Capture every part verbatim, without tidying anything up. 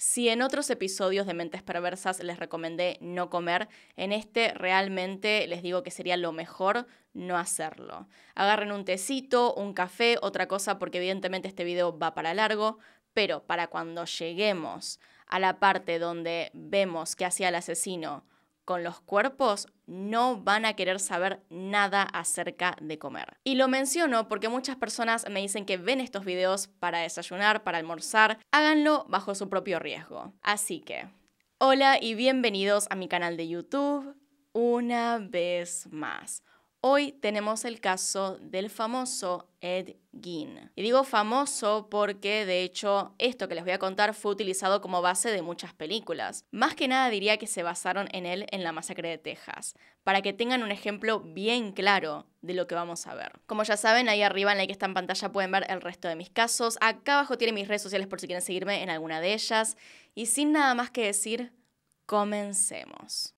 Si en otros episodios de Mentes Perversas les recomendé no comer, en este realmente les digo que sería lo mejor no hacerlo. Agarren un tecito, un café, otra cosa, porque evidentemente este video va para largo, pero para cuando lleguemos a la parte donde vemos qué hacía el asesino con los cuerpos, no van a querer saber nada acerca de comer. Y lo menciono porque muchas personas me dicen que ven estos videos para desayunar, para almorzar. Háganlo bajo su propio riesgo. Así que, hola y bienvenidos a mi canal de YouTube una vez más. Hoy tenemos el caso del famoso Ed Gein. Y digo famoso porque, de hecho, esto que les voy a contar fue utilizado como base de muchas películas. Más que nada diría que se basaron en él en La Masacre de Texas, para que tengan un ejemplo bien claro de lo que vamos a ver. Como ya saben, ahí arriba en la que está en pantalla pueden ver el resto de mis casos. Acá abajo tienen mis redes sociales por si quieren seguirme en alguna de ellas. Y sin nada más que decir, comencemos.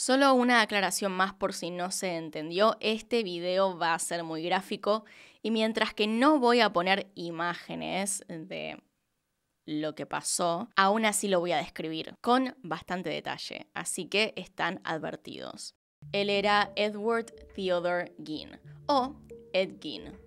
Solo una aclaración más por si no se entendió, este video va a ser muy gráfico y mientras que no voy a poner imágenes de lo que pasó, aún así lo voy a describir con bastante detalle, así que están advertidos. Él era Edward Theodore Gein, o Ed Gein.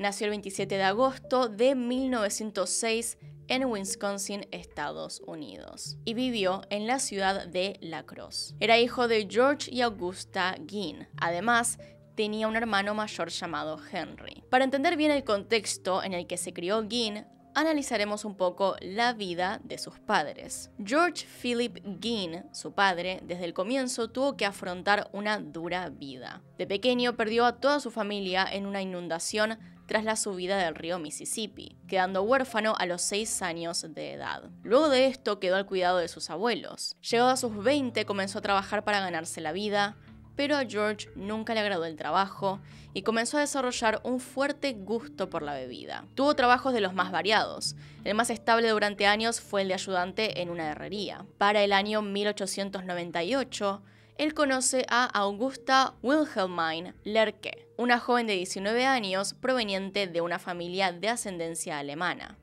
Nació el veintisiete de agosto de mil novecientos seis en Wisconsin, Estados Unidos, y vivió en la ciudad de La Crosse. Era hijo de George y Augusta Gein. Además, tenía un hermano mayor llamado Henry. Para entender bien el contexto en el que se crió Gein, analizaremos un poco la vida de sus padres. George Philip Gein, su padre, desde el comienzo tuvo que afrontar una dura vida. De pequeño perdió a toda su familia en una inundación tras la subida del río Mississippi, quedando huérfano a los seis años de edad. Luego de esto quedó al cuidado de sus abuelos. Llegado a sus veinte comenzó a trabajar para ganarse la vida, pero a George nunca le agradó el trabajo y comenzó a desarrollar un fuerte gusto por la bebida. Tuvo trabajos de los más variados. El más estable durante años fue el de ayudante en una herrería. Para el año mil ochocientos noventa y ocho, él conoce a Augusta Wilhelmine Lerke, una joven de diecinueve años proveniente de una familia de ascendencia alemana,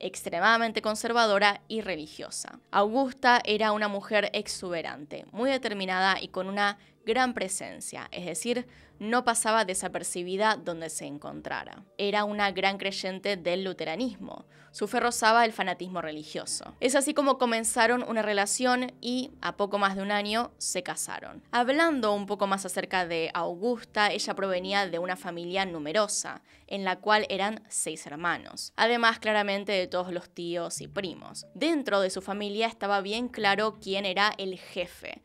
extremadamente conservadora y religiosa. Augusta era una mujer exuberante, muy determinada y con una gran presencia, es decir, no pasaba desapercibida donde se encontrara. Era una gran creyente del luteranismo, su fe rozaba el fanatismo religioso. Es así como comenzaron una relación y, a poco más de un año, se casaron. Hablando un poco más acerca de Augusta, ella provenía de una familia numerosa, en la cual eran seis hermanos, además claramente de todos los tíos y primos. Dentro de su familia estaba bien claro quién era el jefe,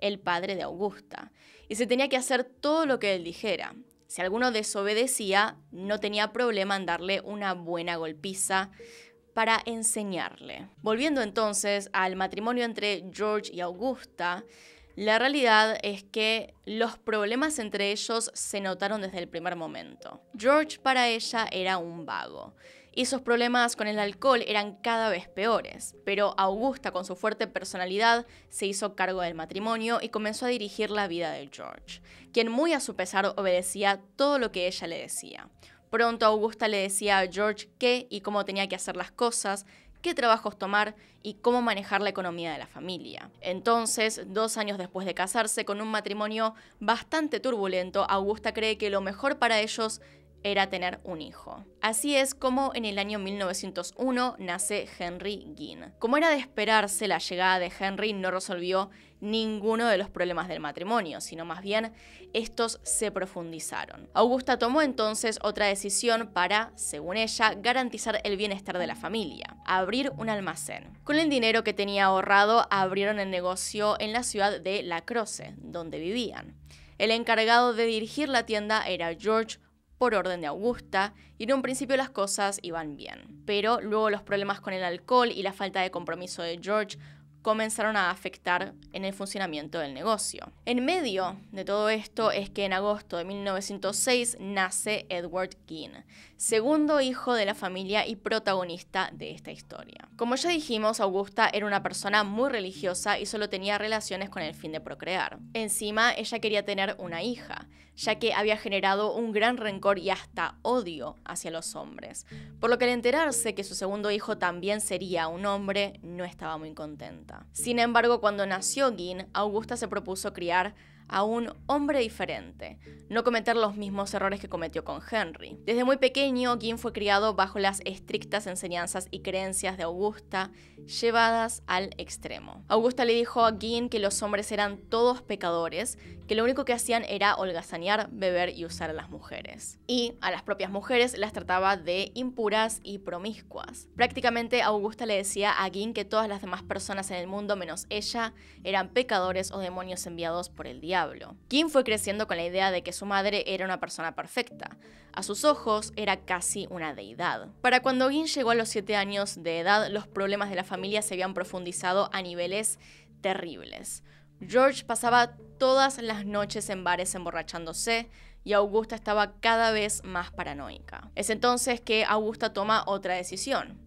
el padre de Augusta, y se tenía que hacer todo lo que él dijera. Si alguno desobedecía, no tenía problema en darle una buena golpiza para enseñarle. Volviendo entonces al matrimonio entre George y Augusta, la realidad es que los problemas entre ellos se notaron desde el primer momento. George para ella era un vago, y sus problemas con el alcohol eran cada vez peores. Pero Augusta, con su fuerte personalidad, se hizo cargo del matrimonio y comenzó a dirigir la vida de George, quien muy a su pesar obedecía todo lo que ella le decía. Pronto Augusta le decía a George qué y cómo tenía que hacer las cosas, qué trabajos tomar y cómo manejar la economía de la familia. Entonces, dos años después de casarse, con un matrimonio bastante turbulento, Augusta cree que lo mejor para ellos era tener un hijo. Así es como en el año mil novecientos uno nace Henry Gein. Como era de esperarse, la llegada de Henry no resolvió ninguno de los problemas del matrimonio, sino más bien estos se profundizaron. Augusta tomó entonces otra decisión para, según ella, garantizar el bienestar de la familia: abrir un almacén. Con el dinero que tenía ahorrado, abrieron el negocio en la ciudad de La Crosse, donde vivían. El encargado de dirigir la tienda era George, por orden de Augusta, y en un principio las cosas iban bien. Pero luego los problemas con el alcohol y la falta de compromiso de George comenzaron a afectar en el funcionamiento del negocio. En medio de todo esto es que en agosto de mil novecientos seis nace Edward Gein, segundo hijo de la familia y protagonista de esta historia. Como ya dijimos, Augusta era una persona muy religiosa y solo tenía relaciones con el fin de procrear. Encima, ella quería tener una hija, ya que había generado un gran rencor y hasta odio hacia los hombres, por lo que al enterarse que su segundo hijo también sería un hombre, no estaba muy contenta. Sin embargo, cuando nació Gein, Augusta se propuso criar a un hombre diferente, no cometer los mismos errores que cometió con Henry. Desde muy pequeño, Gein fue criado bajo las estrictas enseñanzas y creencias de Augusta, llevadas al extremo. Augusta le dijo a Gein que los hombres eran todos pecadores, que lo único que hacían era holgazanear, beber y usar a las mujeres. Y a las propias mujeres las trataba de impuras y promiscuas. Prácticamente Augusta le decía a Gein que todas las demás personas en el mundo, menos ella, eran pecadores o demonios enviados por el diablo. Gein fue creciendo con la idea de que su madre era una persona perfecta. A sus ojos, era casi una deidad. Para cuando Gein llegó a los siete años de edad, los problemas de la familia se habían profundizado a niveles terribles. George pasaba todas las noches en bares emborrachándose, y Augusta estaba cada vez más paranoica. Es entonces que Augusta toma otra decisión.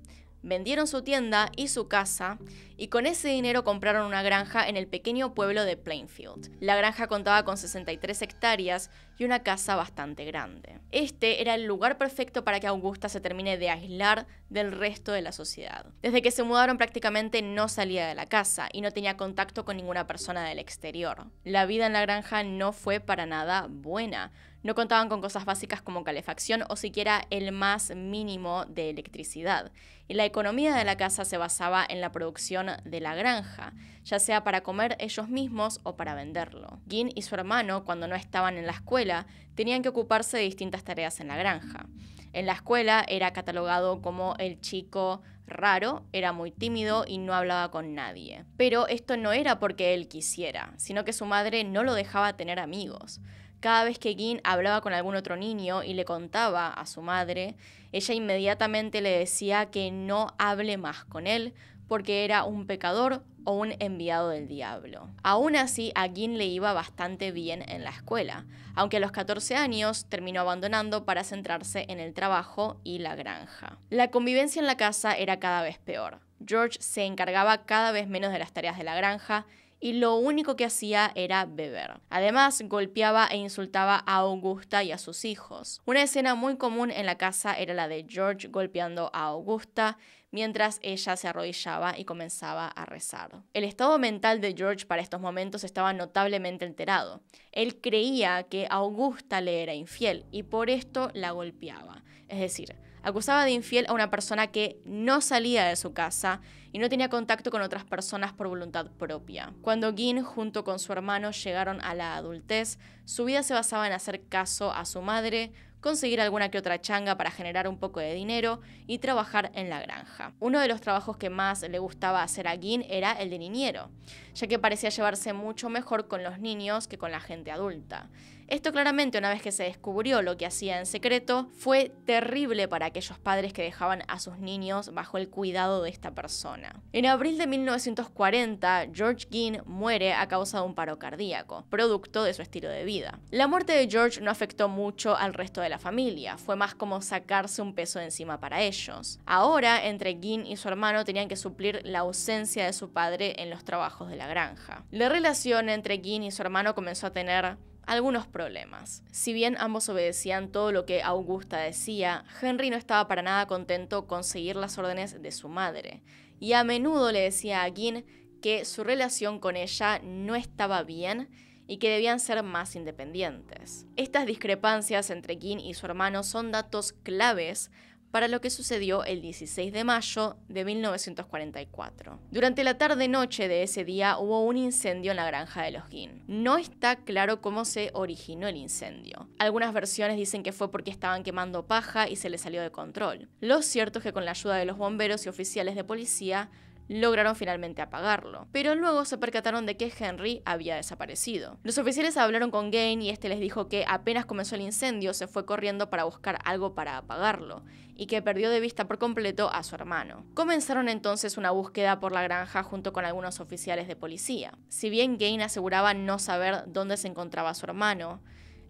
Vendieron su tienda y su casa, y con ese dinero compraron una granja en el pequeño pueblo de Plainfield. La granja contaba con sesenta y tres hectáreas y una casa bastante grande. Este era el lugar perfecto para que Augusta se termine de aislar del resto de la sociedad. Desde que se mudaron prácticamente no salía de la casa y no tenía contacto con ninguna persona del exterior. La vida en la granja no fue para nada buena. No contaban con cosas básicas como calefacción o siquiera el más mínimo de electricidad. Y la economía de la casa se basaba en la producción de la granja, ya sea para comer ellos mismos o para venderlo. Gein y su hermano, cuando no estaban en la escuela, tenían que ocuparse de distintas tareas en la granja. En la escuela era catalogado como el chico raro, era muy tímido y no hablaba con nadie. Pero esto no era porque él quisiera, sino que su madre no lo dejaba tener amigos. Cada vez que Gein hablaba con algún otro niño y le contaba a su madre, ella inmediatamente le decía que no hable más con él porque era un pecador o un enviado del diablo. Aún así, a Gein le iba bastante bien en la escuela, aunque a los catorce años terminó abandonando para centrarse en el trabajo y la granja. La convivencia en la casa era cada vez peor. George se encargaba cada vez menos de las tareas de la granja y lo único que hacía era beber. Además, golpeaba e insultaba a Augusta y a sus hijos. Una escena muy común en la casa era la de George golpeando a Augusta mientras ella se arrodillaba y comenzaba a rezar. El estado mental de George para estos momentos estaba notablemente alterado. Él creía que Augusta le era infiel y por esto la golpeaba. Es decir, acusaba de infiel a una persona que no salía de su casa y no tenía contacto con otras personas por voluntad propia. Cuando Gein junto con su hermano llegaron a la adultez, su vida se basaba en hacer caso a su madre, conseguir alguna que otra changa para generar un poco de dinero y trabajar en la granja. Uno de los trabajos que más le gustaba hacer a Gein era el de niñero, ya que parecía llevarse mucho mejor con los niños que con la gente adulta. Esto claramente, una vez que se descubrió lo que hacía en secreto, fue terrible para aquellos padres que dejaban a sus niños bajo el cuidado de esta persona. En abril de mil novecientos cuarenta, George Gein muere a causa de un paro cardíaco, producto de su estilo de vida. La muerte de George no afectó mucho al resto de la familia, fue más como sacarse un peso de encima para ellos. Ahora, entre Gein y su hermano tenían que suplir la ausencia de su padre en los trabajos de la granja. La relación entre Gein y su hermano comenzó a tener algunos problemas. Si bien ambos obedecían todo lo que Augusta decía, Henry no estaba para nada contento con seguir las órdenes de su madre, y a menudo le decía a Gein que su relación con ella no estaba bien y que debían ser más independientes. Estas discrepancias entre Gein y su hermano son datos claves para lo que sucedió el dieciséis de mayo de mil novecientos cuarenta y cuatro. Durante la tarde-noche de ese día hubo un incendio en la granja de los Gein. No está claro cómo se originó el incendio. Algunas versiones dicen que fue porque estaban quemando paja y se les salió de control. Lo cierto es que con la ayuda de los bomberos y oficiales de policía, lograron finalmente apagarlo, pero luego se percataron de que Henry había desaparecido. Los oficiales hablaron con Gein y este les dijo que apenas comenzó el incendio se fue corriendo para buscar algo para apagarlo, y que perdió de vista por completo a su hermano. Comenzaron entonces una búsqueda por la granja junto con algunos oficiales de policía. Si bien Gein aseguraba no saber dónde se encontraba su hermano,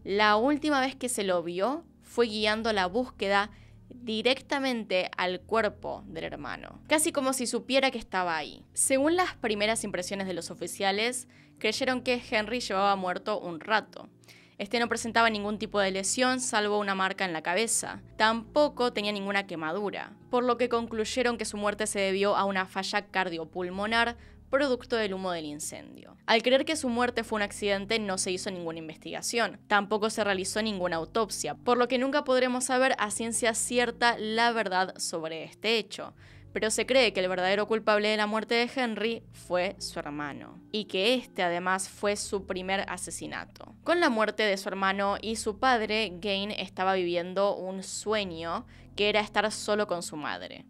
la última vez que se lo vio fue guiando la búsqueda directamente al cuerpo del hermano, casi como si supiera que estaba ahí. Según las primeras impresiones de los oficiales, creyeron que Henry llevaba muerto un rato. Este no presentaba ningún tipo de lesión salvo una marca en la cabeza. Tampoco tenía ninguna quemadura, por lo que concluyeron que su muerte se debió a una falla cardiopulmonar producto del humo del incendio. Al creer que su muerte fue un accidente, no se hizo ninguna investigación, tampoco se realizó ninguna autopsia, por lo que nunca podremos saber a ciencia cierta la verdad sobre este hecho, pero se cree que el verdadero culpable de la muerte de Henry fue su hermano, y que este además fue su primer asesinato. Con la muerte de su hermano y su padre, Gein estaba viviendo un sueño que era estar solo con su madre.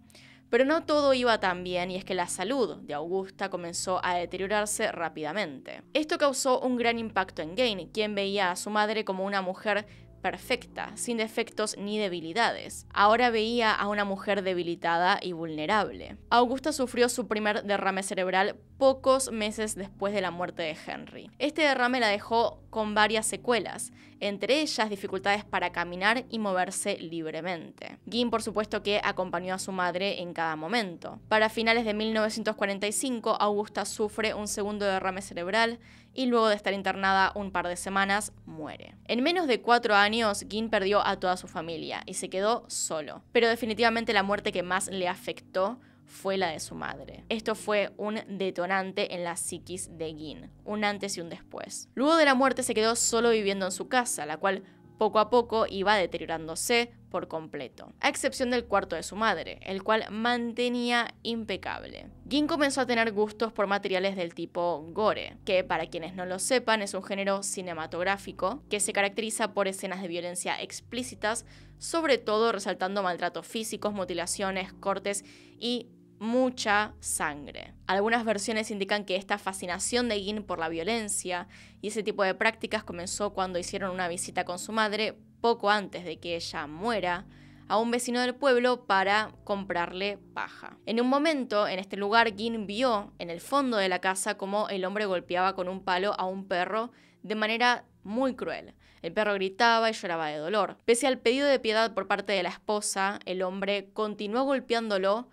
Pero no todo iba tan bien, y es que la salud de Augusta comenzó a deteriorarse rápidamente. Esto causó un gran impacto en Gein, quien veía a su madre como una mujer perfecta, sin defectos ni debilidades. Ahora veía a una mujer debilitada y vulnerable. Augusta sufrió su primer derrame cerebral pocos meses después de la muerte de Henry. Este derrame la dejó con varias secuelas, entre ellas dificultades para caminar y moverse libremente. Gein, por supuesto, que acompañó a su madre en cada momento. Para finales de mil novecientos cuarenta y cinco, Augusta sufre un segundo derrame cerebral y luego de estar internada un par de semanas, muere. En menos de cuatro años, Gein perdió a toda su familia y se quedó solo. Pero definitivamente la muerte que más le afectó fue la de su madre. Esto fue un detonante en la psiquis de Gein, un antes y un después. Luego de la muerte se quedó solo viviendo en su casa, la cual poco a poco iba deteriorándose por completo, a excepción del cuarto de su madre, el cual mantenía impecable. Gein comenzó a tener gustos por materiales del tipo gore, que para quienes no lo sepan es un género cinematográfico que se caracteriza por escenas de violencia explícitas, sobre todo resaltando maltratos físicos, mutilaciones, cortes y mucha sangre. Algunas versiones indican que esta fascinación de Gein por la violencia y ese tipo de prácticas comenzó cuando hicieron una visita con su madre poco antes de que ella muera a un vecino del pueblo para comprarle paja. En un momento, en este lugar, Gein vio en el fondo de la casa cómo el hombre golpeaba con un palo a un perro de manera muy cruel. El perro gritaba y lloraba de dolor. Pese al pedido de piedad por parte de la esposa, el hombre continuó golpeándolo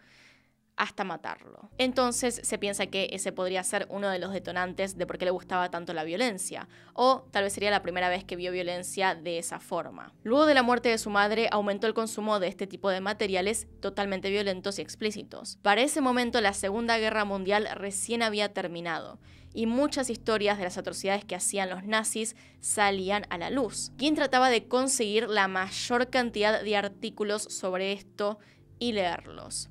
hasta matarlo. Entonces se piensa que ese podría ser uno de los detonantes de por qué le gustaba tanto la violencia, o tal vez sería la primera vez que vio violencia de esa forma. Luego de la muerte de su madre, aumentó el consumo de este tipo de materiales totalmente violentos y explícitos. Para ese momento, la Segunda Guerra Mundial recién había terminado, y muchas historias de las atrocidades que hacían los nazis salían a la luz. Gein trataba de conseguir la mayor cantidad de artículos sobre esto y leerlos.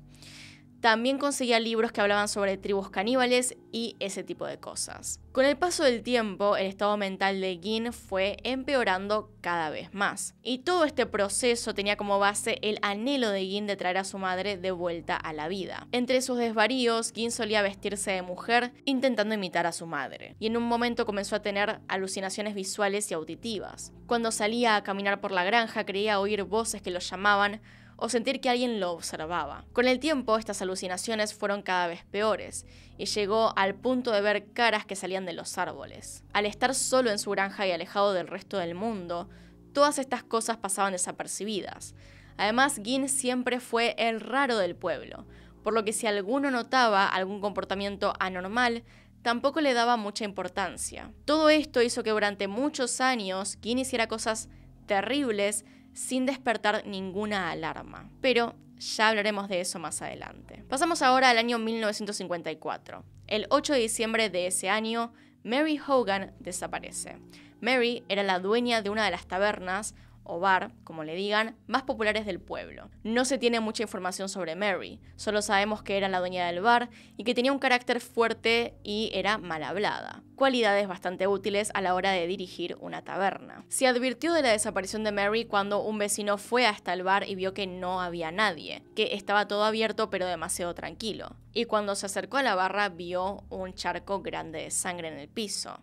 También conseguía libros que hablaban sobre tribus caníbales y ese tipo de cosas. Con el paso del tiempo, el estado mental de Gein fue empeorando cada vez más. Y todo este proceso tenía como base el anhelo de Gein de traer a su madre de vuelta a la vida. Entre sus desvaríos, Gein solía vestirse de mujer intentando imitar a su madre. Y en un momento comenzó a tener alucinaciones visuales y auditivas. Cuando salía a caminar por la granja, creía oír voces que lo llamaban o sentir que alguien lo observaba. Con el tiempo, estas alucinaciones fueron cada vez peores, y llegó al punto de ver caras que salían de los árboles. Al estar solo en su granja y alejado del resto del mundo, todas estas cosas pasaban desapercibidas. Además, Gein siempre fue el raro del pueblo, por lo que si alguno notaba algún comportamiento anormal, tampoco le daba mucha importancia. Todo esto hizo que durante muchos años Gein hiciera cosas terribles, sin despertar ninguna alarma. Pero ya hablaremos de eso más adelante. Pasamos ahora al año mil novecientos cincuenta y cuatro. El ocho de diciembre de ese año, Mary Hogan desaparece. Mary era la dueña de una de las tabernas o bar, como le digan, más populares del pueblo. No se tiene mucha información sobre Mary, solo sabemos que era la dueña del bar y que tenía un carácter fuerte y era mal hablada, cualidades bastante útiles a la hora de dirigir una taberna. Se advirtió de la desaparición de Mary cuando un vecino fue hasta el bar y vio que no había nadie, que estaba todo abierto pero demasiado tranquilo, y cuando se acercó a la barra vio un charco grande de sangre en el piso.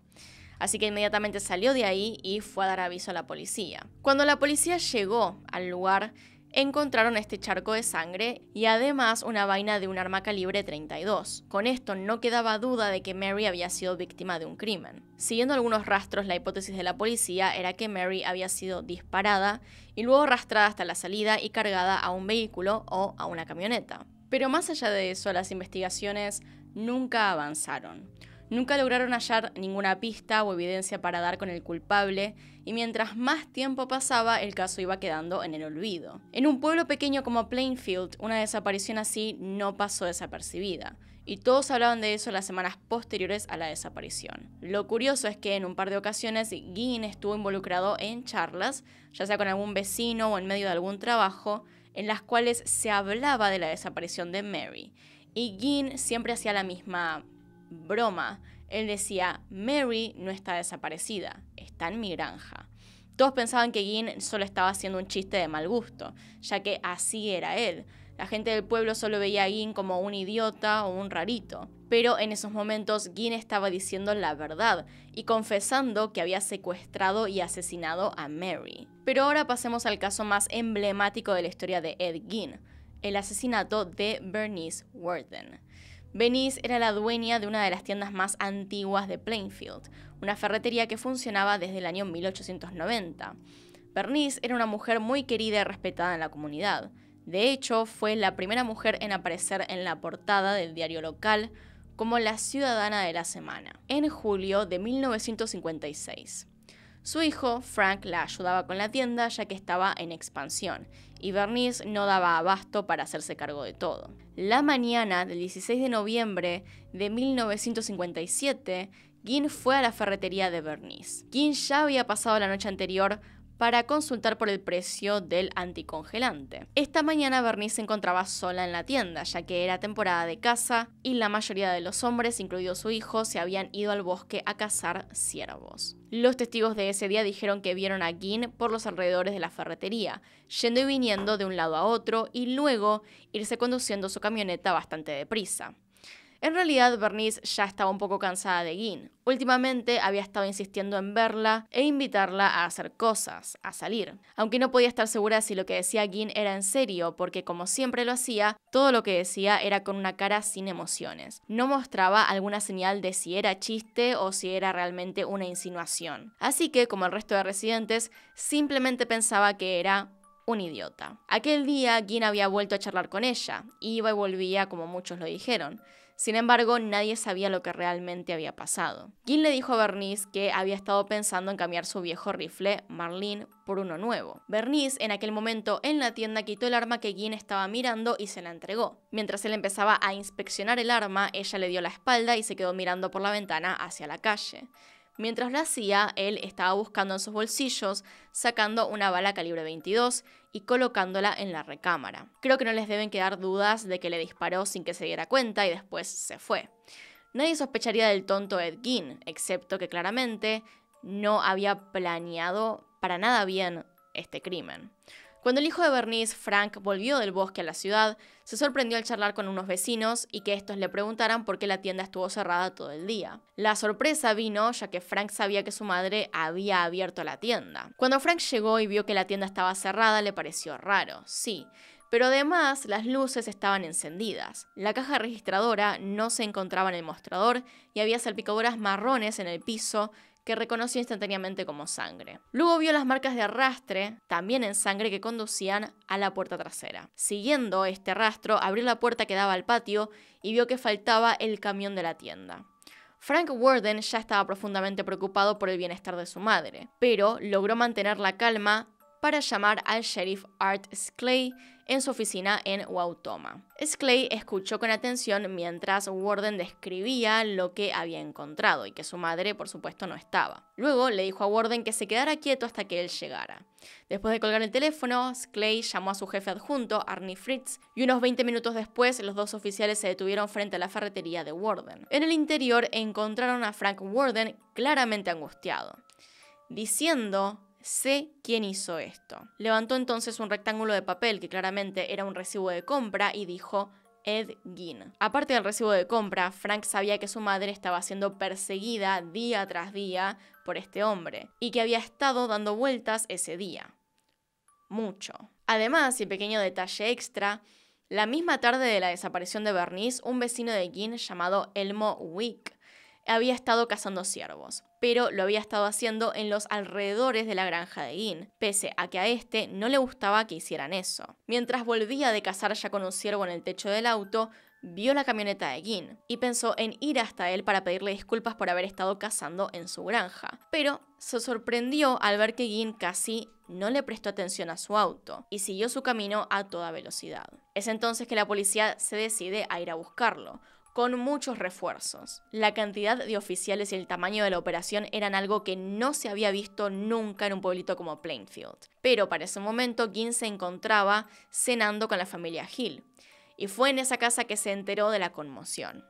Así que inmediatamente salió de ahí y fue a dar aviso a la policía. Cuando la policía llegó al lugar, encontraron este charco de sangre y además una vaina de un arma calibre treinta y dos. Con esto no quedaba duda de que Mary había sido víctima de un crimen. Siguiendo algunos rastros, la hipótesis de la policía era que Mary había sido disparada y luego arrastrada hasta la salida y cargada a un vehículo o a una camioneta. Pero más allá de eso, las investigaciones nunca avanzaron. Nunca lograron hallar ninguna pista o evidencia para dar con el culpable, y mientras más tiempo pasaba, el caso iba quedando en el olvido. En un pueblo pequeño como Plainfield, una desaparición así no pasó desapercibida, y todos hablaban de eso las semanas posteriores a la desaparición. Lo curioso es que en un par de ocasiones Gein estuvo involucrado en charlas, ya sea con algún vecino o en medio de algún trabajo, en las cuales se hablaba de la desaparición de Mary, y Gein siempre hacía la misma broma. Él decía: Mary no está desaparecida, está en mi granja. Todos pensaban que Gein solo estaba haciendo un chiste de mal gusto, ya que así era él. La gente del pueblo solo veía a Gein como un idiota o un rarito. Pero en esos momentos Gein estaba diciendo la verdad y confesando que había secuestrado y asesinado a Mary. Pero ahora pasemos al caso más emblemático de la historia de Ed Gein, el asesinato de Bernice Worden. Bernice era la dueña de una de las tiendas más antiguas de Plainfield, una ferretería que funcionaba desde el año mil ochocientos noventa. Bernice era una mujer muy querida y respetada en la comunidad. De hecho, fue la primera mujer en aparecer en la portada del diario local como la ciudadana de la semana, en julio de mil novecientos cincuenta y seis. Su hijo, Frank, la ayudaba con la tienda ya que estaba en expansión, y Bernice no daba abasto para hacerse cargo de todo. La mañana del dieciséis de noviembre de mil novecientos cincuenta y siete, Gein fue a la ferretería de Bernice. Gein ya había pasado la noche anterior para consultar por el precio del anticongelante. Esta mañana Bernice se encontraba sola en la tienda, ya que era temporada de caza y la mayoría de los hombres, incluido su hijo, se habían ido al bosque a cazar ciervos. Los testigos de ese día dijeron que vieron a Gein por los alrededores de la ferretería, yendo y viniendo de un lado a otro y luego irse conduciendo su camioneta bastante deprisa. En realidad, Bernice ya estaba un poco cansada de Gein. Últimamente había estado insistiendo en verla e invitarla a hacer cosas, a salir. Aunque no podía estar segura si lo que decía Gein era en serio, porque como siempre lo hacía, todo lo que decía era con una cara sin emociones. No mostraba alguna señal de si era chiste o si era realmente una insinuación. Así que, como el resto de residentes, simplemente pensaba que era un idiota. Aquel día, Gein había vuelto a charlar con ella. Iba y volvía, como muchos lo dijeron. Sin embargo, nadie sabía lo que realmente había pasado. Gein le dijo a Bernice que había estado pensando en cambiar su viejo rifle Marlin por uno nuevo. Bernice, en aquel momento en la tienda, quitó el arma que Gein estaba mirando y se la entregó. Mientras él empezaba a inspeccionar el arma, ella le dio la espalda y se quedó mirando por la ventana hacia la calle. Mientras lo hacía, él estaba buscando en sus bolsillos, sacando una bala calibre veintidós y colocándola en la recámara. Creo que no les deben quedar dudas de que le disparó sin que se diera cuenta y después se fue. Nadie sospecharía del tonto Ed Gein, excepto que claramente no había planeado para nada bien este crimen. Cuando el hijo de Bernice, Frank, volvió del bosque a la ciudad, se sorprendió al charlar con unos vecinos y que estos le preguntaran por qué la tienda estuvo cerrada todo el día. La sorpresa vino ya que Frank sabía que su madre había abierto la tienda. Cuando Frank llegó y vio que la tienda estaba cerrada, le pareció raro, sí, pero además las luces estaban encendidas. La caja registradora no se encontraba en el mostrador y había salpicaduras marrones en el piso, que reconoció instantáneamente como sangre. Luego vio las marcas de arrastre, también en sangre, que conducían a la puerta trasera. Siguiendo este rastro, abrió la puerta que daba al patio y vio que faltaba el camión de la tienda. Frank Worden ya estaba profundamente preocupado por el bienestar de su madre, pero logró mantener la calma para llamar al sheriff Art Schley en su oficina en Wautoma. Schley escuchó con atención mientras Worden describía lo que había encontrado y que su madre, por supuesto, no estaba. Luego le dijo a Worden que se quedara quieto hasta que él llegara. Después de colgar el teléfono, Schley llamó a su jefe adjunto, Arnie Fritz, y unos veinte minutos después los dos oficiales se detuvieron frente a la ferretería de Worden. En el interior encontraron a Frank Worden claramente angustiado, diciendo: "Sé quién hizo esto". Levantó entonces un rectángulo de papel que claramente era un recibo de compra y dijo: "Ed Gein". Aparte del recibo de compra, Frank sabía que su madre estaba siendo perseguida día tras día por este hombre y que había estado dando vueltas ese día. Mucho. Además, y pequeño detalle extra, la misma tarde de la desaparición de Bernice, un vecino de Gein llamado Elmo Wick había estado cazando ciervos, pero lo había estado haciendo en los alrededores de la granja de Gein, pese a que a este no le gustaba que hicieran eso. Mientras volvía de cazar ya con un ciervo en el techo del auto, vio la camioneta de Gein y pensó en ir hasta él para pedirle disculpas por haber estado cazando en su granja, pero se sorprendió al ver que Gein casi no le prestó atención a su auto y siguió su camino a toda velocidad. Es entonces que la policía se decide a ir a buscarlo, con muchos refuerzos. La cantidad de oficiales y el tamaño de la operación eran algo que no se había visto nunca en un pueblito como Plainfield. Pero para ese momento, Gein se encontraba cenando con la familia Hill, y fue en esa casa que se enteró de la conmoción.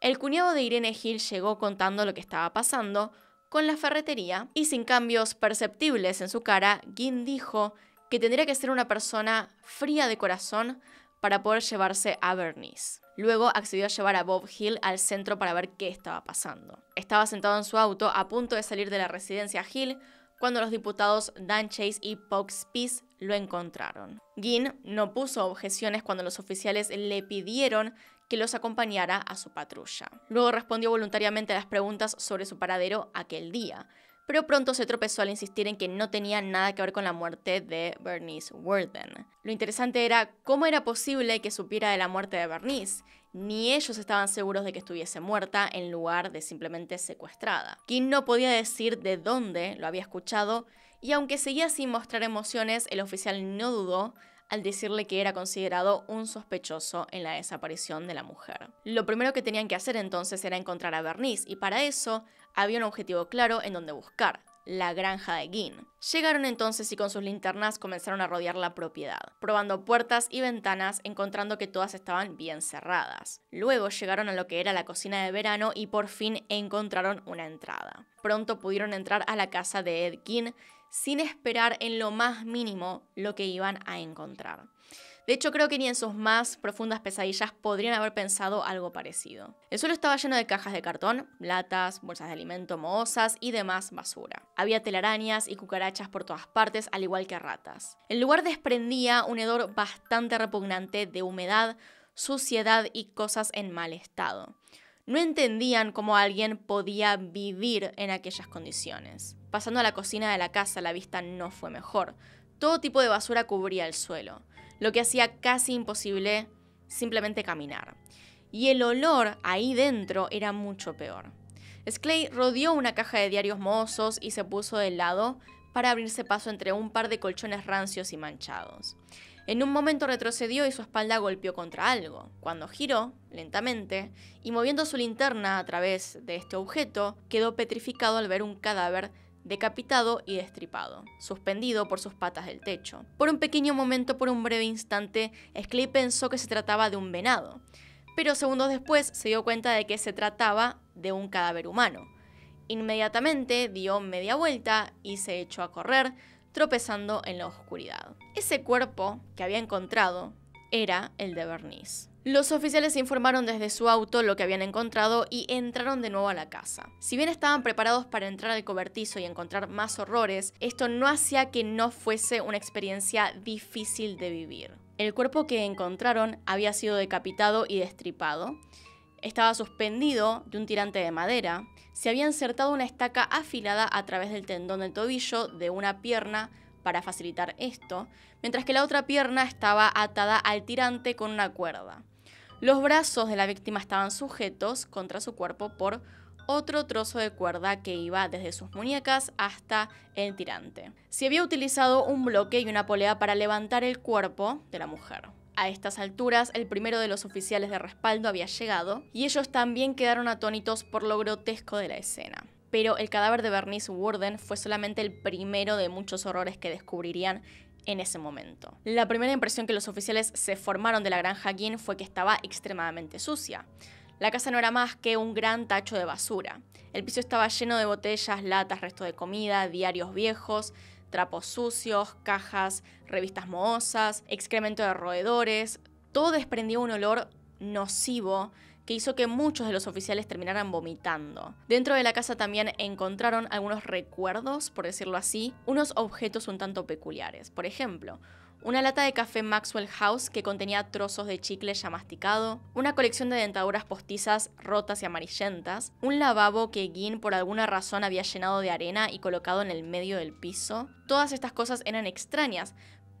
El cuñado de Irene Hill llegó contando lo que estaba pasando con la ferretería, y sin cambios perceptibles en su cara, Gein dijo que tendría que ser una persona fría de corazón para poder llevarse a Bernice. Luego accedió a llevar a Bob Hill al centro para ver qué estaba pasando. Estaba sentado en su auto a punto de salir de la residencia Hill cuando los diputados Dan Chase y Pogs Pease lo encontraron. Gein no puso objeciones cuando los oficiales le pidieron que los acompañara a su patrulla. Luego respondió voluntariamente a las preguntas sobre su paradero aquel día, pero pronto se tropezó al insistir en que no tenía nada que ver con la muerte de Bernice Worden. Lo interesante era cómo era posible que supiera de la muerte de Bernice. Ni ellos estaban seguros de que estuviese muerta en lugar de simplemente secuestrada. Gein no podía decir de dónde lo había escuchado y aunque seguía sin mostrar emociones, el oficial no dudó al decirle que era considerado un sospechoso en la desaparición de la mujer. Lo primero que tenían que hacer entonces era encontrar a Bernice y para eso había un objetivo claro en donde buscar: la granja de Gein. Llegaron entonces y con sus linternas comenzaron a rodear la propiedad, probando puertas y ventanas, encontrando que todas estaban bien cerradas. Luego llegaron a lo que era la cocina de verano y por fin encontraron una entrada. Pronto pudieron entrar a la casa de Ed Gein, sin esperar en lo más mínimo lo que iban a encontrar. De hecho, creo que ni en sus más profundas pesadillas podrían haber pensado algo parecido. El suelo estaba lleno de cajas de cartón, latas, bolsas de alimento, mohosas y demás basura. Había telarañas y cucarachas por todas partes, al igual que ratas. El lugar desprendía un hedor bastante repugnante de humedad, suciedad y cosas en mal estado. No entendían cómo alguien podía vivir en aquellas condiciones. Pasando a la cocina de la casa, la vista no fue mejor. Todo tipo de basura cubría el suelo, lo que hacía casi imposible simplemente caminar. Y el olor ahí dentro era mucho peor. Schley rodeó una caja de diarios mohosos y se puso de lado para abrirse paso entre un par de colchones rancios y manchados. En un momento retrocedió y su espalda golpeó contra algo. Cuando giró, lentamente, y moviendo su linterna a través de este objeto, quedó petrificado al ver un cadáver decapitado y destripado, suspendido por sus patas del techo. Por un pequeño momento, por un breve instante, Schley pensó que se trataba de un venado, pero segundos después se dio cuenta de que se trataba de un cadáver humano. Inmediatamente dio media vuelta y se echó a correr, tropezando en la oscuridad. Ese cuerpo que había encontrado era el de Bernice. Los oficiales informaron desde su auto lo que habían encontrado y entraron de nuevo a la casa. Si bien estaban preparados para entrar al cobertizo y encontrar más horrores, esto no hacía que no fuese una experiencia difícil de vivir. El cuerpo que encontraron había sido decapitado y destripado, estaba suspendido de un tirante de madera, se había insertado una estaca afilada a través del tendón del tobillo de una pierna para facilitar esto, mientras que la otra pierna estaba atada al tirante con una cuerda. Los brazos de la víctima estaban sujetos contra su cuerpo por otro trozo de cuerda que iba desde sus muñecas hasta el tirante. Se había utilizado un bloque y una polea para levantar el cuerpo de la mujer. A estas alturas, el primero de los oficiales de respaldo había llegado y ellos también quedaron atónitos por lo grotesco de la escena. Pero el cadáver de Bernice Worden fue solamente el primero de muchos horrores que descubrirían en ese momento. La primera impresión que los oficiales se formaron de la granja Gein fue que estaba extremadamente sucia. La casa no era más que un gran tacho de basura. El piso estaba lleno de botellas, latas, restos de comida, diarios viejos, trapos sucios, cajas, revistas mohosas, excremento de roedores. Todo desprendía un olor nocivo que hizo que muchos de los oficiales terminaran vomitando. Dentro de la casa también encontraron algunos recuerdos, por decirlo así, unos objetos un tanto peculiares. Por ejemplo, una lata de café Maxwell House que contenía trozos de chicle ya masticado, una colección de dentaduras postizas rotas y amarillentas, un lavabo que Gein por alguna razón había llenado de arena y colocado en el medio del piso. Todas estas cosas eran extrañas,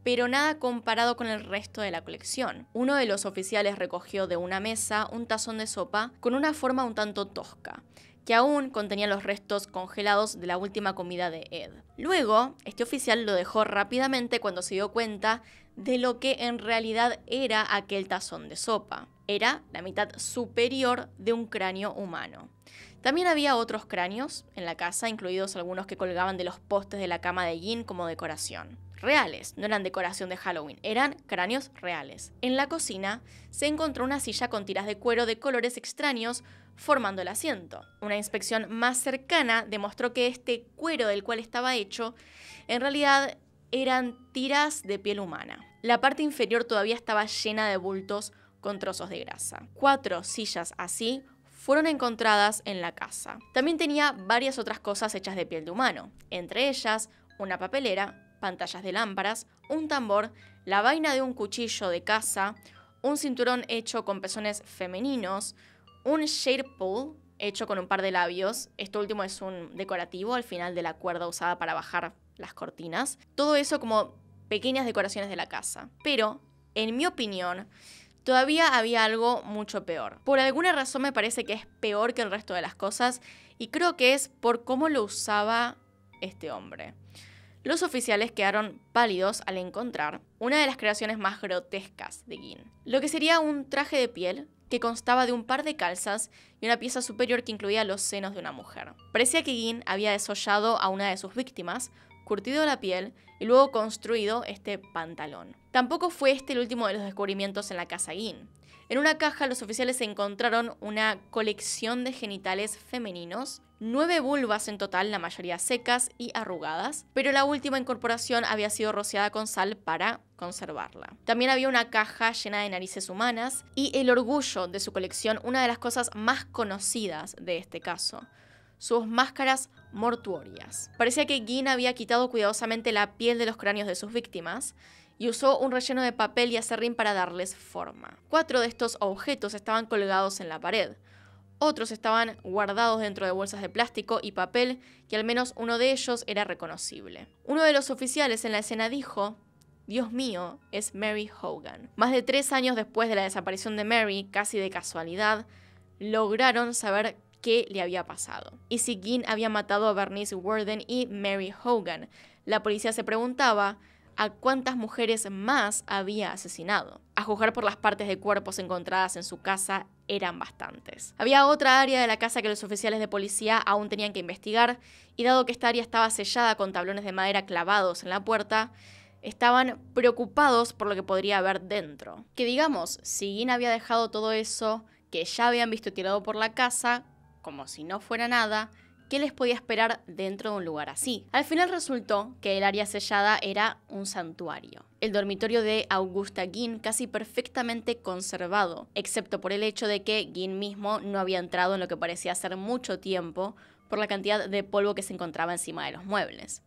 pero nada comparado con el resto de la colección. Uno de los oficiales recogió de una mesa un tazón de sopa con una forma un tanto tosca, que aún contenía los restos congelados de la última comida de Ed. Luego, este oficial lo dejó rápidamente cuando se dio cuenta de lo que en realidad era aquel tazón de sopa. Era la mitad superior de un cráneo humano. También había otros cráneos en la casa, incluidos algunos que colgaban de los postes de la cama de Gein como decoración. Reales, no eran decoración de Halloween, eran cráneos reales. En la cocina se encontró una silla con tiras de cuero de colores extraños formando el asiento. Una inspección más cercana demostró que este cuero del cual estaba hecho en realidad eran tiras de piel humana. La parte inferior todavía estaba llena de bultos con trozos de grasa. Cuatro sillas así fueron encontradas en la casa. También tenía varias otras cosas hechas de piel de humano, entre ellas una papelera, pantallas de lámparas, un tambor, la vaina de un cuchillo de caza, un cinturón hecho con pezones femeninos, un shade pool hecho con un par de labios, esto último es un decorativo al final de la cuerda usada para bajar las cortinas, todo eso como pequeñas decoraciones de la casa. Pero, en mi opinión, todavía había algo mucho peor. Por alguna razón me parece que es peor que el resto de las cosas y creo que es por cómo lo usaba este hombre. Los oficiales quedaron pálidos al encontrar una de las creaciones más grotescas de Gein. Lo que sería un traje de piel que constaba de un par de calzas y una pieza superior que incluía los senos de una mujer. Parecía que Gein había desollado a una de sus víctimas, curtido la piel y luego construido este pantalón. Tampoco fue este el último de los descubrimientos en la casa Gein. En una caja los oficiales encontraron una colección de genitales femeninos, nueve vulvas en total, la mayoría secas y arrugadas, pero la última incorporación había sido rociada con sal para conservarla. También había una caja llena de narices humanas y el orgullo de su colección, una de las cosas más conocidas de este caso, sus máscaras mortuorias. Parecía que Gein había quitado cuidadosamente la piel de los cráneos de sus víctimas y usó un relleno de papel y aserrín para darles forma. Cuatro de estos objetos estaban colgados en la pared. Otros estaban guardados dentro de bolsas de plástico y papel, que al menos uno de ellos era reconocible. Uno de los oficiales en la escena dijo: "Dios mío, es Mary Hogan". Más de tres años después de la desaparición de Mary, casi de casualidad, lograron saber qué le había pasado. Y si Gein había matado a Bernice Worden y Mary Hogan, la policía se preguntaba a cuántas mujeres más había asesinado. A juzgar por las partes de cuerpos encontradas en su casa, eran bastantes. Había otra área de la casa que los oficiales de policía aún tenían que investigar, y dado que esta área estaba sellada con tablones de madera clavados en la puerta, estaban preocupados por lo que podría haber dentro. Que digamos, si Gein había dejado todo eso que ya habían visto tirado por la casa, como si no fuera nada, ¿qué les podía esperar dentro de un lugar así? Al final resultó que el área sellada era un santuario. El dormitorio de Augusta Gein, casi perfectamente conservado, excepto por el hecho de que Gein mismo no había entrado en lo que parecía ser mucho tiempo por la cantidad de polvo que se encontraba encima de los muebles.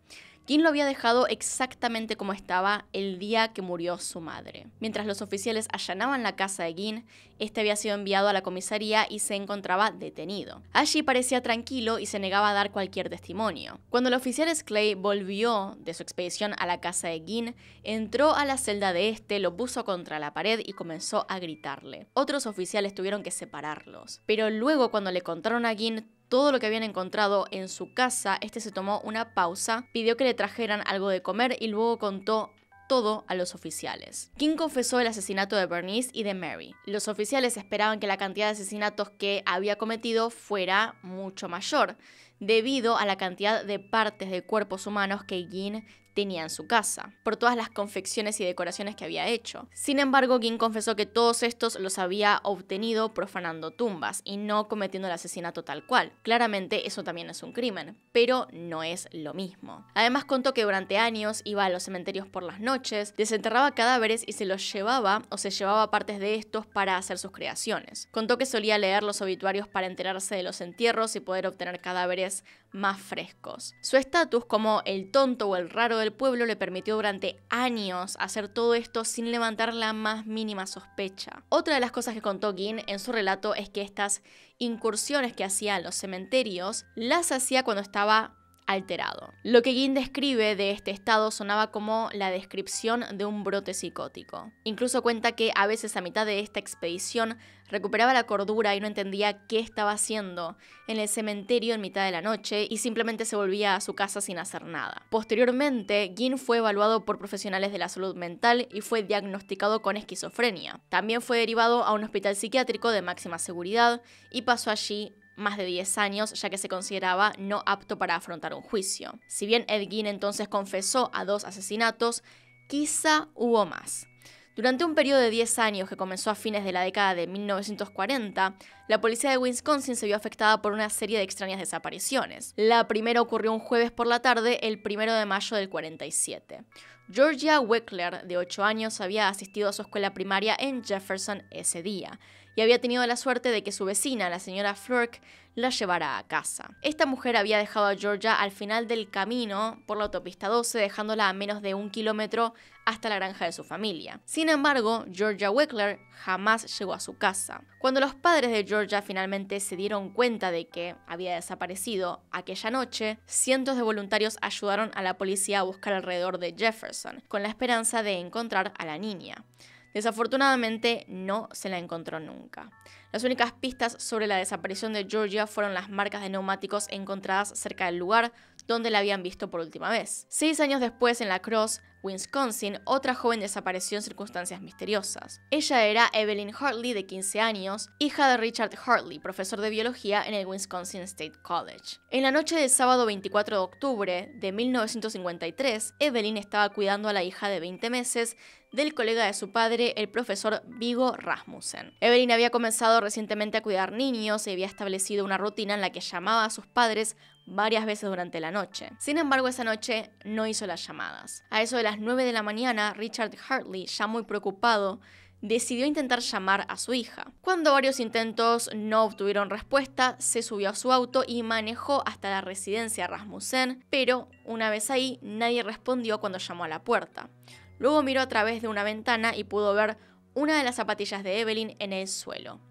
Gein lo había dejado exactamente como estaba el día que murió su madre. Mientras los oficiales allanaban la casa de Gein, este había sido enviado a la comisaría y se encontraba detenido. Allí parecía tranquilo y se negaba a dar cualquier testimonio. Cuando el oficial Schley volvió de su expedición a la casa de Gein, entró a la celda de este, lo puso contra la pared y comenzó a gritarle. Otros oficiales tuvieron que separarlos. Pero luego, cuando le contaron a Gein todo lo que habían encontrado en su casa, este se tomó una pausa, pidió que le trajeran algo de comer y luego contó todo a los oficiales. Gein confesó el asesinato de Bernice y de Mary. Los oficiales esperaban que la cantidad de asesinatos que había cometido fuera mucho mayor, debido a la cantidad de partes de cuerpos humanos que Gein tenía en su casa, por todas las confecciones y decoraciones que había hecho. Sin embargo, Gein confesó que todos estos los había obtenido profanando tumbas y no cometiendo el asesinato tal cual. Claramente eso también es un crimen, pero no es lo mismo. Además contó que durante años iba a los cementerios por las noches, desenterraba cadáveres y se los llevaba o se llevaba partes de estos para hacer sus creaciones. Contó que solía leer los obituarios para enterarse de los entierros y poder obtener cadáveres más frescos. Su estatus como el tonto o el raro del pueblo le permitió durante años hacer todo esto sin levantar la más mínima sospecha. Otra de las cosas que contó Gein en su relato es que estas incursiones que hacía a los cementerios las hacía cuando estaba alterado. Lo que Gein describe de este estado sonaba como la descripción de un brote psicótico. Incluso cuenta que a veces a mitad de esta expedición recuperaba la cordura y no entendía qué estaba haciendo en el cementerio en mitad de la noche y simplemente se volvía a su casa sin hacer nada. Posteriormente, Gein fue evaluado por profesionales de la salud mental y fue diagnosticado con esquizofrenia. También fue derivado a un hospital psiquiátrico de máxima seguridad y pasó allí más de diez años, ya que se consideraba no apto para afrontar un juicio. Si bien Ed Gein entonces confesó a dos asesinatos, quizá hubo más. Durante un periodo de diez años que comenzó a fines de la década de mil novecientos cuarenta, la policía de Wisconsin se vio afectada por una serie de extrañas desapariciones. La primera ocurrió un jueves por la tarde, el primero de mayo del cuarenta y siete. Georgia Weckler, de ocho años, había asistido a su escuela primaria en Jefferson ese día y había tenido la suerte de que su vecina, la señora Flork, la llevara a casa. Esta mujer había dejado a Georgia al final del camino por la autopista doce, dejándola a menos de un kilómetro hasta la granja de su familia. Sin embargo, Georgia Weckler jamás llegó a su casa. Cuando los padres de Georgia finalmente se dieron cuenta de que había desaparecido aquella noche, cientos de voluntarios ayudaron a la policía a buscar alrededor de Jefferson, con la esperanza de encontrar a la niña. Desafortunadamente, no se la encontró nunca. Las únicas pistas sobre la desaparición de Georgia fueron las marcas de neumáticos encontradas cerca del lugar donde la habían visto por última vez. Seis años después, en La Crosse, Wisconsin, otra joven desapareció en circunstancias misteriosas. Ella era Evelyn Hartley, de quince años, hija de Richard Hartley, profesor de biología en el Wisconsin State College. En la noche del sábado veinticuatro de octubre de mil novecientos cincuenta y tres, Evelyn estaba cuidando a la hija de veinte meses del colega de su padre, el profesor Vigo Rasmussen. Evelyn había comenzado recientemente a cuidar niños y había establecido una rutina en la que llamaba a sus padres varias veces durante la noche. Sin embargo, esa noche no hizo las llamadas. A eso de las nueve de la mañana, Richard Hartley, ya muy preocupado, decidió intentar llamar a su hija. Cuando varios intentos no obtuvieron respuesta, se subió a su auto y manejó hasta la residencia Rasmussen, pero una vez ahí, nadie respondió cuando llamó a la puerta. Luego miró a través de una ventana y pudo ver una de las zapatillas de Evelyn en el suelo.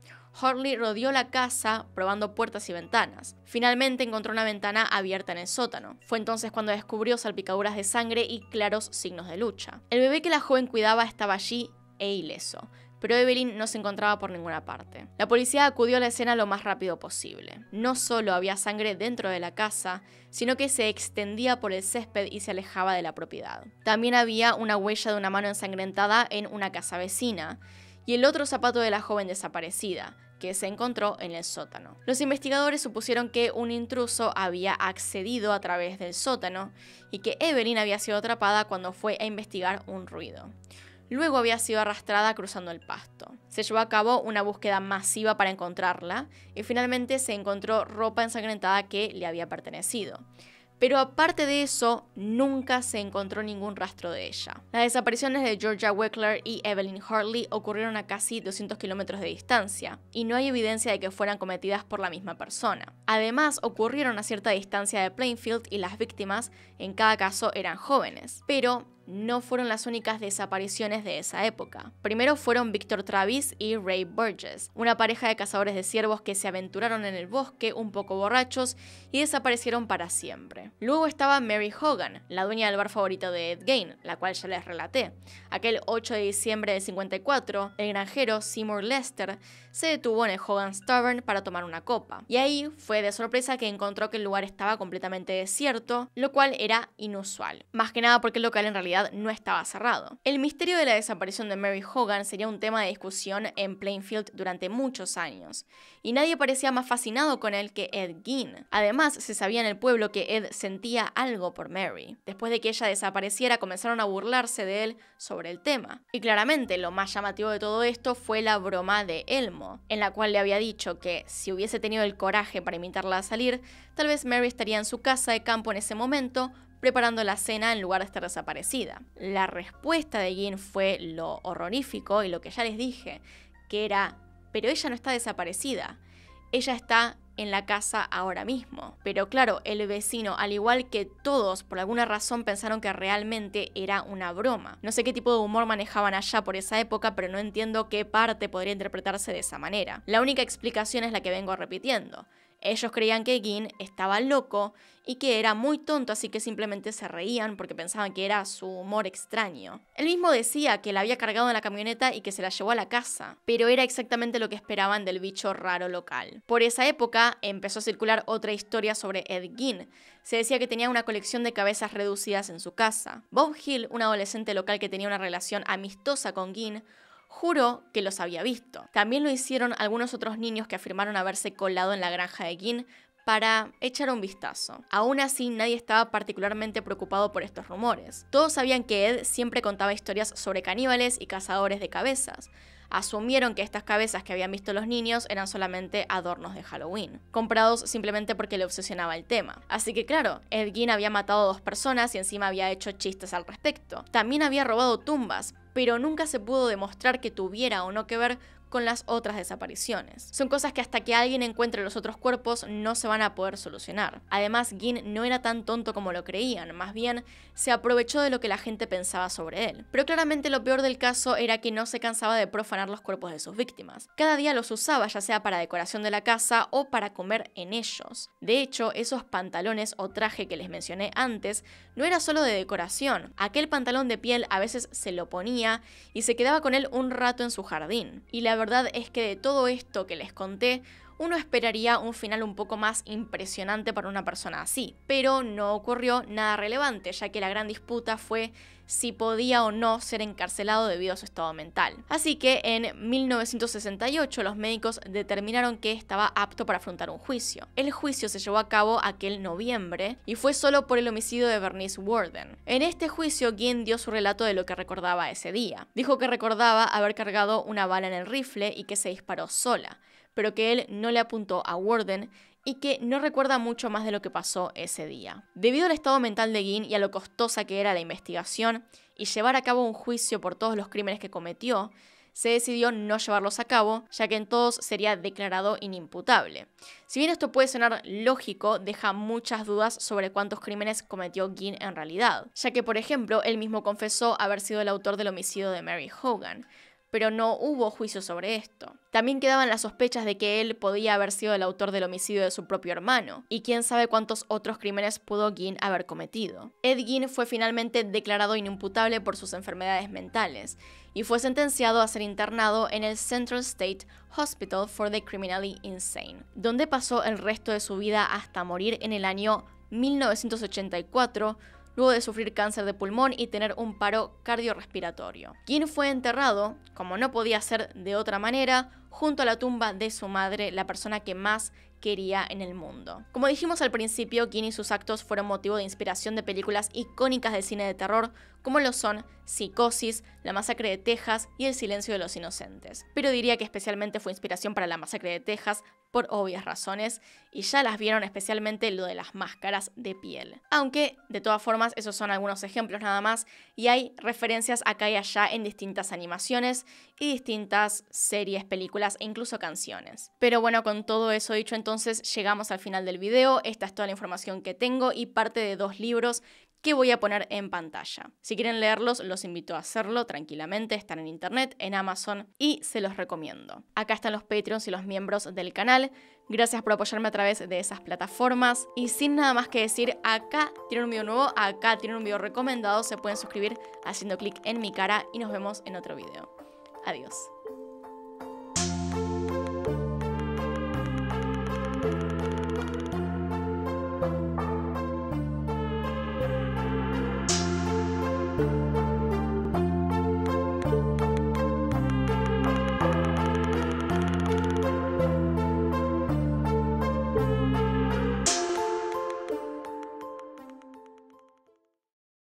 Hartley rodeó la casa probando puertas y ventanas. Finalmente encontró una ventana abierta en el sótano. Fue entonces cuando descubrió salpicaduras de sangre y claros signos de lucha. El bebé que la joven cuidaba estaba allí e ileso, pero Evelyn no se encontraba por ninguna parte. La policía acudió a la escena lo más rápido posible. No solo había sangre dentro de la casa, sino que se extendía por el césped y se alejaba de la propiedad. También había una huella de una mano ensangrentada en una casa vecina y el otro zapato de la joven desaparecida, que se encontró en el sótano. Los investigadores supusieron que un intruso había accedido a través del sótano y que Evelyn había sido atrapada cuando fue a investigar un ruido. Luego había sido arrastrada cruzando el pasto. Se llevó a cabo una búsqueda masiva para encontrarla y finalmente se encontró ropa ensangrentada que le había pertenecido. Pero aparte de eso, nunca se encontró ningún rastro de ella. Las desapariciones de Georgia Weckler y Evelyn Hartley ocurrieron a casi doscientos kilómetros de distancia, y no hay evidencia de que fueran cometidas por la misma persona. Además, ocurrieron a cierta distancia de Plainfield y las víctimas, en cada caso, eran jóvenes. Pero no fueron las únicas desapariciones de esa época. Primero fueron Victor Travis y Ray Burgess, una pareja de cazadores de ciervos que se aventuraron en el bosque un poco borrachos y desaparecieron para siempre. Luego estaba Mary Hogan, la dueña del bar favorito de Ed Gein, la cual ya les relaté. Aquel ocho de diciembre del cincuenta y cuatro, el granjero Seymour Lester se detuvo en el Hogan's Tavern para tomar una copa. Y ahí fue de sorpresa que encontró que el lugar estaba completamente desierto, lo cual era inusual. Más que nada porque el local en realidad no estaba cerrado. El misterio de la desaparición de Mary Hogan sería un tema de discusión en Plainfield durante muchos años, y nadie parecía más fascinado con él que Ed Gein. Además, se sabía en el pueblo que Ed sentía algo por Mary. Después de que ella desapareciera, comenzaron a burlarse de él sobre el tema. Y claramente, lo más llamativo de todo esto fue la broma de Elmo, en la cual le había dicho que, si hubiese tenido el coraje para invitarla a salir, tal vez Mary estaría en su casa de campo en ese momento, preparando la cena en lugar de estar desaparecida. La respuesta de Gein fue lo horrorífico y lo que ya les dije, que era, pero ella no está desaparecida, ella está en la casa ahora mismo. Pero claro, el vecino, al igual que todos, por alguna razón pensaron que realmente era una broma. No sé qué tipo de humor manejaban allá por esa época, pero no entiendo qué parte podría interpretarse de esa manera. La única explicación es la que vengo repitiendo. Ellos creían que Gein estaba loco y que era muy tonto, así que simplemente se reían porque pensaban que era su humor extraño. Él mismo decía que la había cargado en la camioneta y que se la llevó a la casa, pero era exactamente lo que esperaban del bicho raro local. Por esa época empezó a circular otra historia sobre Ed Gein. Se decía que tenía una colección de cabezas reducidas en su casa. Bob Hill, un adolescente local que tenía una relación amistosa con Gein, juró que los había visto. También lo hicieron algunos otros niños que afirmaron haberse colado en la granja de Gein para echar un vistazo. Aún así, nadie estaba particularmente preocupado por estos rumores. Todos sabían que Ed siempre contaba historias sobre caníbales y cazadores de cabezas. Asumieron que estas cabezas que habían visto los niños eran solamente adornos de Halloween, comprados simplemente porque le obsesionaba el tema. Así que claro, Ed Gein había matado a dos personas y encima había hecho chistes al respecto. También había robado tumbas, pero nunca se pudo demostrar que tuviera o no que ver con las otras desapariciones. Son cosas que hasta que alguien encuentre los otros cuerpos no se van a poder solucionar. Además, Gein no era tan tonto como lo creían, más bien se aprovechó de lo que la gente pensaba sobre él. Pero claramente lo peor del caso era que no se cansaba de profanar los cuerpos de sus víctimas. Cada día los usaba, ya sea para decoración de la casa o para comer en ellos. De hecho, esos pantalones o traje que les mencioné antes no era solo de decoración. Aquel pantalón de piel a veces se lo ponía y se quedaba con él un rato en su jardín. Y la verdad La verdad es que de todo esto que les conté, uno esperaría un final un poco más impresionante para una persona así, pero no ocurrió nada relevante, ya que la gran disputa fue si podía o no ser encarcelado debido a su estado mental. Así que en mil novecientos sesenta y ocho los médicos determinaron que estaba apto para afrontar un juicio. El juicio se llevó a cabo aquel noviembre y fue solo por el homicidio de Bernice Worden. En este juicio, Gein dio su relato de lo que recordaba ese día. Dijo que recordaba haber cargado una bala en el rifle y que se disparó sola, pero que él no le apuntó a Worden y que no recuerda mucho más de lo que pasó ese día. Debido al estado mental de Gein y a lo costosa que era la investigación y llevar a cabo un juicio por todos los crímenes que cometió, se decidió no llevarlos a cabo, ya que en todos sería declarado inimputable. Si bien esto puede sonar lógico, deja muchas dudas sobre cuántos crímenes cometió Gein en realidad, ya que, por ejemplo, él mismo confesó haber sido el autor del homicidio de Mary Hogan, pero no hubo juicio sobre esto. También quedaban las sospechas de que él podía haber sido el autor del homicidio de su propio hermano, y quién sabe cuántos otros crímenes pudo Gein haber cometido. Ed Gein fue finalmente declarado inimputable por sus enfermedades mentales, y fue sentenciado a ser internado en el Central State Hospital for the Criminally Insane, donde pasó el resto de su vida hasta morir en el año mil novecientos ochenta y cuatro, luego de sufrir cáncer de pulmón y tener un paro cardiorrespiratorio. Gein fue enterrado, como no podía ser de otra manera, junto a la tumba de su madre, la persona que más quería en el mundo. Como dijimos al principio, Gein y sus actos fueron motivo de inspiración de películas icónicas del cine de terror, como lo son Psicosis, La Masacre de Texas y El silencio de los inocentes. Pero diría que especialmente fue inspiración para La Masacre de Texas, por obvias razones, y ya las vieron, especialmente lo de las máscaras de piel. Aunque, de todas formas, esos son algunos ejemplos nada más, y hay referencias acá y allá en distintas animaciones y distintas series, películas e incluso canciones. Pero bueno, con todo eso dicho, entonces llegamos al final del video. Esta es toda la información que tengo y parte de dos libros que voy a poner en pantalla. Si quieren leerlos, los invito a hacerlo tranquilamente, están en internet, en Amazon y se los recomiendo. Acá están los Patreons y los miembros del canal. Gracias por apoyarme a través de esas plataformas. Y sin nada más que decir, acá tienen un video nuevo, acá tienen un video recomendado. Se pueden suscribir haciendo clic en mi cara y nos vemos en otro video. Adiós.